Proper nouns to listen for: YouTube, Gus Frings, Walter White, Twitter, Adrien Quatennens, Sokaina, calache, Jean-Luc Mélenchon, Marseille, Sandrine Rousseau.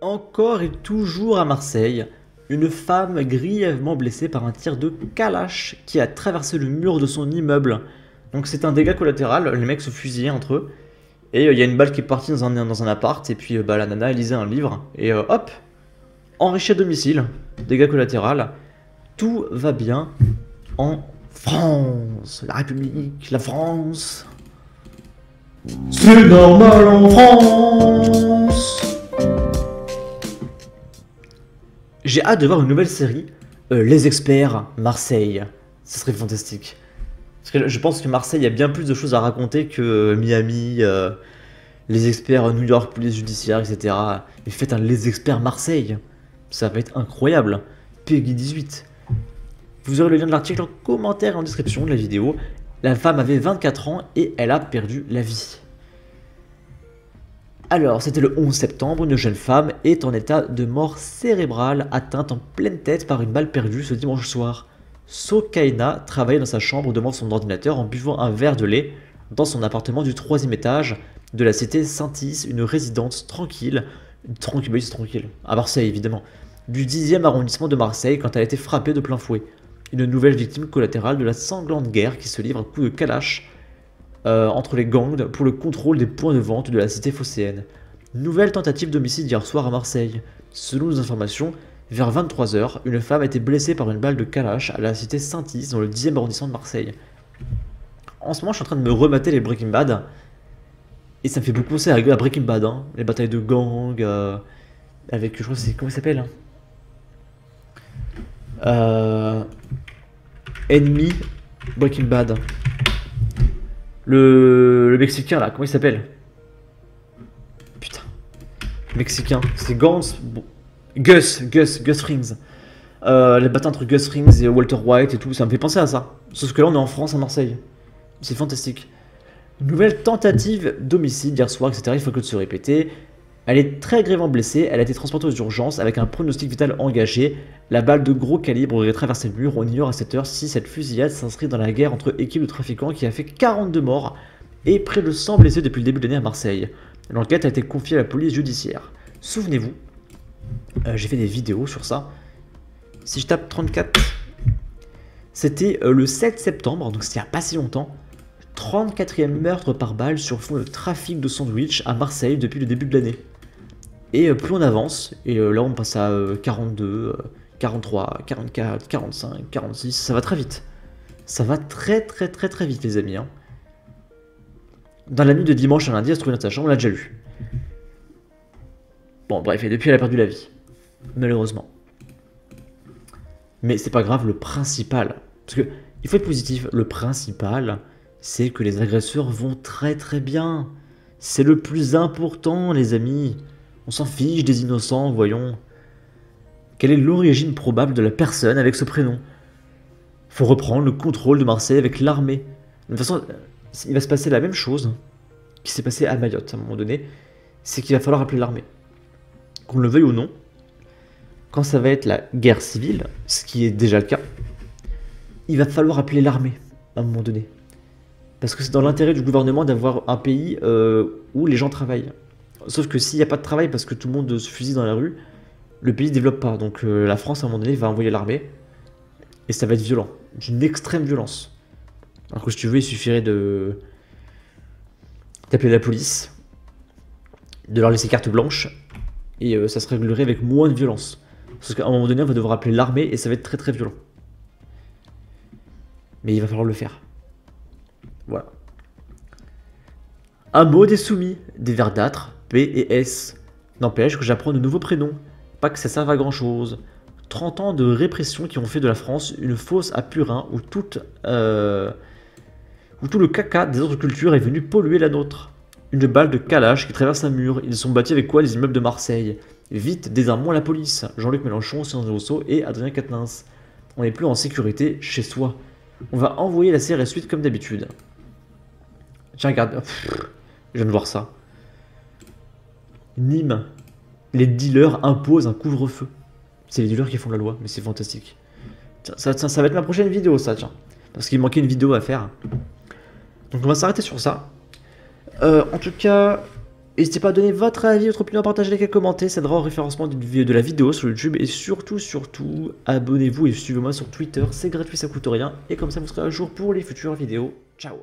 Encore et toujours à Marseille, une femme grièvement blessée par un tir de calache qui a traversé le mur de son immeuble. Donc c'est un dégât collatéral, les mecs se fusillaient entre eux. Et il y a une balle qui est partie dans un appart, et puis la nana elle lisait un livre, et hop, enrichie à domicile, dégâts collatéraux, tout va bien en France, la République, la France. C'est normal en France. J'ai hâte de voir une nouvelle série, Les Experts Marseille, ce serait fantastique. Parce que je pense que Marseille a bien plus de choses à raconter que Miami, les experts New York, police judiciaire, etc. Et faites un Les Experts Marseille. Ça va être incroyable. Peggy 18. Vous aurez le lien de l'article en commentaire et en description de la vidéo. La femme avait 24 ans et elle a perdu la vie. Alors, c'était le 11 septembre, une jeune femme est en état de mort cérébrale atteinte en pleine tête par une balle perdue ce dimanche soir. Sokaina travaillait dans sa chambre devant son ordinateur en buvant un verre de lait dans son appartement du 3e étage de la cité Saint-Is, une résidence tranquille, à Marseille évidemment, du 10e arrondissement de Marseille quand elle a été frappée de plein fouet. Une nouvelle victime collatérale de la sanglante guerre qui se livre à coups de calache entre les gangs pour le contrôle des points de vente de la cité phocéenne. Nouvelle tentative d'homicide hier soir à Marseille. Selon nos informations, vers 23 h, une femme a été blessée par une balle de calache à la cité Saint-Is dans le 10e arrondissement de Marseille. En ce moment, je suis en train de me remater les Breaking Bad. Et ça me fait beaucoup penser à Breaking Bad, hein. Les batailles de gang, avec, je crois, c'est, comment il s'appelle, hein, Ennemi, Breaking Bad. Le Mexicain, là, comment il s'appelle? Putain. Mexicain, c'est Gantz. Bon. Gus Frings. Les batailles entre Gus Frings et Walter White et tout, ça me fait penser à ça. Sauf que là, on est en France, à Marseille. C'est fantastique. Nouvelle tentative d'homicide hier soir, etc. Il faut que de se répéter. Elle est très grièvement blessée. Elle a été transportée aux urgences avec un pronostic vital engagé. La balle de gros calibre aurait traversé le mur. On ignore à cette heure si cette fusillade s'inscrit dans la guerre entre équipes de trafiquants qui a fait 42 morts et près de 100 blessés depuis le début de l'année à Marseille. L'enquête a été confiée à la police judiciaire. Souvenez-vous, j'ai fait des vidéos sur ça. Si je tape 34, c'était le 7 septembre, donc c'était il n'y a pas si longtemps. 34e meurtre par balle sur fond de trafic de sandwich à Marseille depuis le début de l'année. Et plus on avance, et là on passe à 42, 43, 44, 45, 46, ça va très vite. Ça va très vite les amis, hein. Dans la nuit de dimanche à lundi, elle se trouvait dans sa chambre, on l'a déjà lu. Bon bref, et depuis elle a perdu la vie, malheureusement. Mais c'est pas grave, le principal, parce que il faut être positif, le principal c'est que les agresseurs vont très bien. C'est le plus important les amis, on s'en fiche des innocents, voyons. Quelle est l'origine probable de la personne avec ce prénom? Faut reprendre le contrôle de Marseille avec l'armée. De toute façon, il va se passer la même chose qui s'est passée à Mayotte à un moment donné, c'est qu'il va falloir appeler l'armée. Qu'on le veuille ou non, quand ça va être la guerre civile, ce qui est déjà le cas, il va falloir appeler l'armée à un moment donné. Parce que c'est dans l'intérêt du gouvernement d'avoir un pays où les gens travaillent. Sauf que s'il n'y a pas de travail parce que tout le monde se fusille dans la rue, le pays ne développe pas. Donc la France à un moment donné va envoyer l'armée et ça va être violent, d'une extrême violence. Alors que si tu veux, il suffirait de d'appeler la police, de leur laisser carte blanche. Et ça se réglerait avec moins de violence. Parce qu'à un moment donné, on va devoir appeler l'armée et ça va être très violent. Mais il va falloir le faire. Voilà. Un mot des soumis, des verdâtres, P et S. N'empêche que j'apprends de nouveaux prénoms. Pas que ça serve à grand chose. 30 ans de répression qui ont fait de la France une fosse à purin où tout le caca des autres cultures est venu polluer la nôtre. Une balle de calache qui traverse un mur. Ils sont bâtis avec quoi les immeubles de Marseille? Vite, désarmons la police. Jean-Luc Mélenchon, Sandrine Rousseau et Adrien Quatennens. On n'est plus en sécurité chez soi. On va envoyer la série suite comme d'habitude. Tiens, regarde. Je viens de voir ça. Nîmes. Les dealers imposent un couvre-feu. C'est les dealers qui font la loi, mais c'est fantastique. Tiens, ça va être ma prochaine vidéo, ça, tiens. Parce qu'il manquait une vidéo à faire. Donc on va s'arrêter sur ça. En tout cas, N'hésitez pas à donner votre avis, votre opinion, à partager, liker, commenter, ça aidera au référencement de la vidéo sur YouTube. Et surtout, abonnez-vous et suivez-moi sur Twitter, c'est gratuit, ça coûte rien. Et comme ça, vous serez à jour pour les futures vidéos. Ciao!